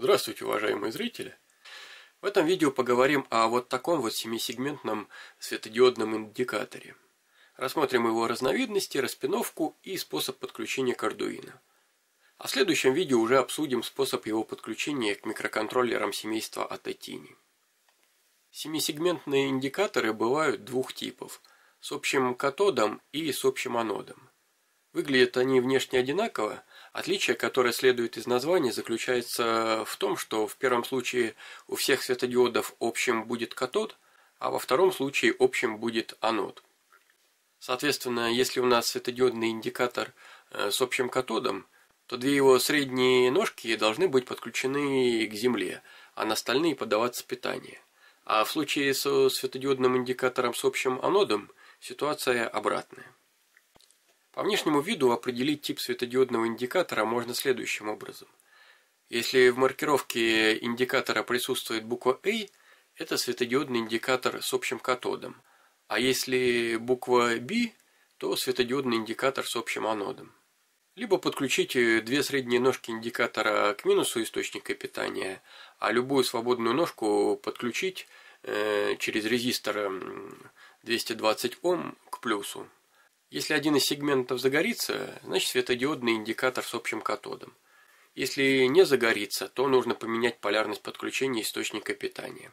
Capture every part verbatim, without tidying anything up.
Здравствуйте, уважаемые зрители! В этом видео поговорим о вот таком вот семисегментном светодиодном индикаторе. Рассмотрим его разновидности, распиновку и способ подключения к Arduino. А в следующем видео уже обсудим способ его подключения к микроконтроллерам семейства ATtiny. Семисегментные индикаторы бывают двух типов – с общим катодом и с общим анодом. Выглядят они внешне одинаково. Отличие, которое следует из названия, заключается в том, что в первом случае у всех светодиодов общим будет катод, а во втором случае общим будет анод. Соответственно, если у нас светодиодный индикатор с общим катодом, то две его средние ножки должны быть подключены к земле, а на остальные подаваться питание. А в случае со светодиодным индикатором с общим анодом ситуация обратная. По внешнему виду определить тип светодиодного индикатора можно следующим образом. Если в маркировке индикатора присутствует буква A, это светодиодный индикатор с общим катодом. А если буква B, то светодиодный индикатор с общим анодом. Либо подключите две средние ножки индикатора к минусу источника питания, а любую свободную ножку подключить э, через резистор двести двадцать Ом к плюсу. Если один из сегментов загорится, значит светодиодный индикатор с общим катодом. Если не загорится, то нужно поменять полярность подключения источника питания.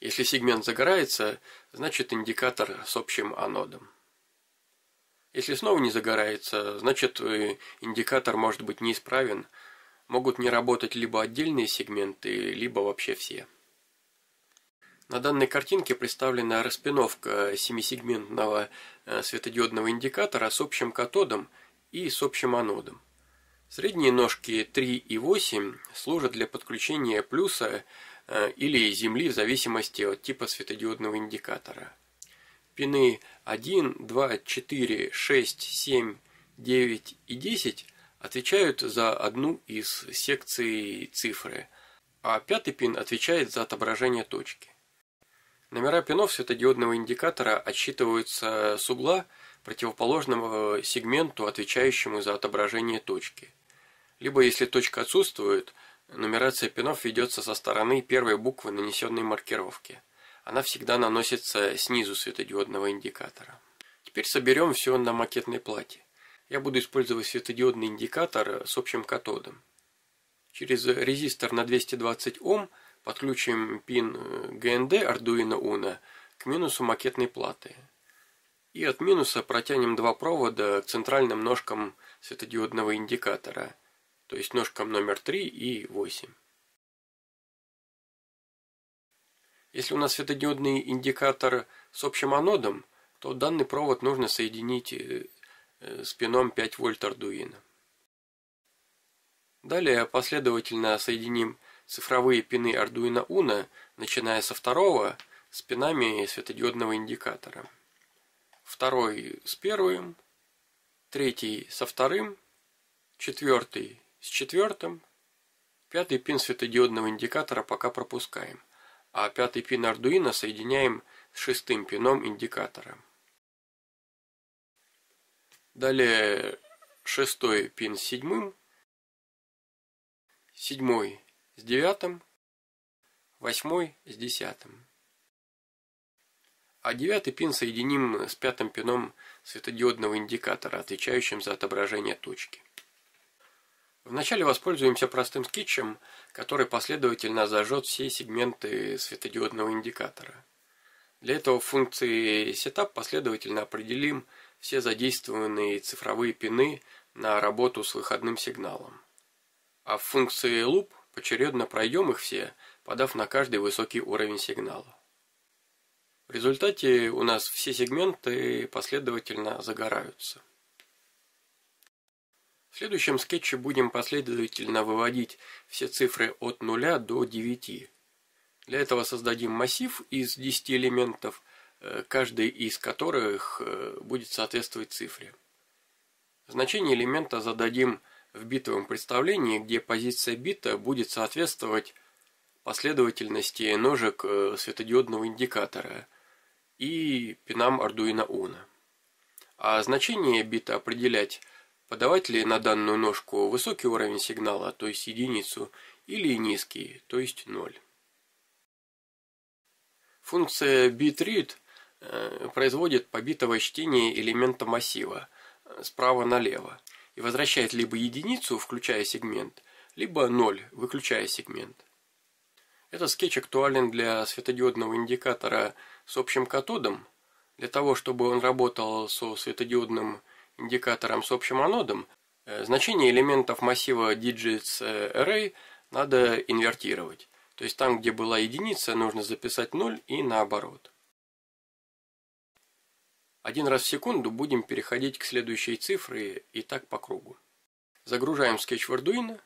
Если сегмент загорается, значит индикатор с общим анодом. Если снова не загорается, значит индикатор может быть неисправен, могут не работать либо отдельные сегменты, либо вообще все. На данной картинке представлена распиновка семисегментного светодиодного индикатора с общим катодом и с общим анодом. Средние ножки три и восемь служат для подключения плюса или земли в зависимости от типа светодиодного индикатора. Пины один, два, четыре, шесть, семь, девять и десять отвечают за одну из секций цифры, а пятый пин отвечает за отображение точки. Номера пинов светодиодного индикатора отсчитываются с угла, противоположного сегменту, отвечающему за отображение точки. Либо, если точка отсутствует, нумерация пинов ведется со стороны первой буквы нанесенной маркировки. Она всегда наносится снизу светодиодного индикатора. Теперь соберем все на макетной плате. Я буду использовать светодиодный индикатор с общим катодом. Через резистор на двести двадцать Ом подключим пин джи эн ди Arduino Uno к минусу макетной платы. И от минуса протянем два провода к центральным ножкам светодиодного индикатора, то есть ножкам номер три и восемь. Если у нас светодиодный индикатор с общим анодом, то данный провод нужно соединить с пином пять вольт Arduino. Далее последовательно соединим цифровые пины Arduino Uno, начиная со второго, с пинами светодиодного индикатора. Второй с первым, третий со вторым, четвертый с четвертым, пятый пин светодиодного индикатора пока пропускаем, а пятый пин Arduino соединяем с шестым пином индикатора. Далее шестой пин с седьмым, седьмой с девятым, восьмой с десятым. А девятый пин соединим с пятым пином светодиодного индикатора, отвечающим за отображение точки. Вначале воспользуемся простым скетчем, который последовательно зажжет все сегменты светодиодного индикатора. Для этого в функции setup последовательно определим все задействованные цифровые пины на работу с выходным сигналом. А в функции loop поочередно пройдем их все, подав на каждый высокий уровень сигнала. В результате у нас все сегменты последовательно загораются. В следующем скетче будем последовательно выводить все цифры от нуля до девяти. Для этого создадим массив из десяти элементов, каждый из которых будет соответствовать цифре. Значение элемента зададим в битовом представлении, где позиция бита будет соответствовать последовательности ножек светодиодного индикатора и пинам Arduino Uno. А значение бита определять Подавать ли на данную ножку высокий уровень сигнала, то есть единицу, или низкий, то есть ноль. Функция BitRead производит побитовое чтение элемента массива справа налево и возвращает либо единицу, включая сегмент, либо ноль, выключая сегмент. Этот скетч актуален для светодиодного индикатора с общим катодом. Для того, чтобы он работал со светодиодным индикатором с общим анодом, значение элементов массива Digits Array надо инвертировать. То есть там, где была единица, нужно записать ноль и наоборот. Один раз в секунду будем переходить к следующей цифре и так по кругу. Загружаем скетч в Arduino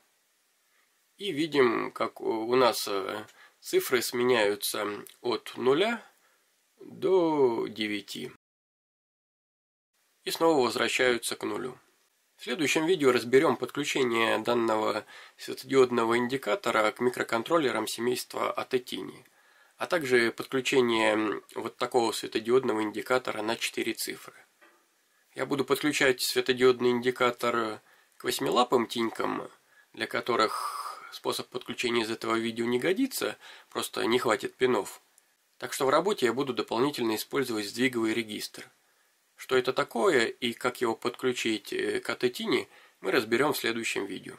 и видим, как у нас цифры сменяются от нуля до девяти. И снова возвращаются к нулю. В следующем видео разберем подключение данного светодиодного индикатора к микроконтроллерам семейства ATtiny, а также подключение вот такого светодиодного индикатора на четыре цифры. Я буду подключать светодиодный индикатор к восьмилапым тинькам, для которых способ подключения из этого видео не годится, просто не хватит пинов. Так что в работе я буду дополнительно использовать сдвиговый регистр. Что это такое и как его подключить к ATtiny, мы разберем в следующем видео.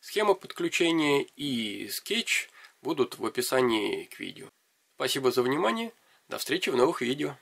Схема подключения и скетч будут в описании к видео. Спасибо за внимание, до встречи в новых видео.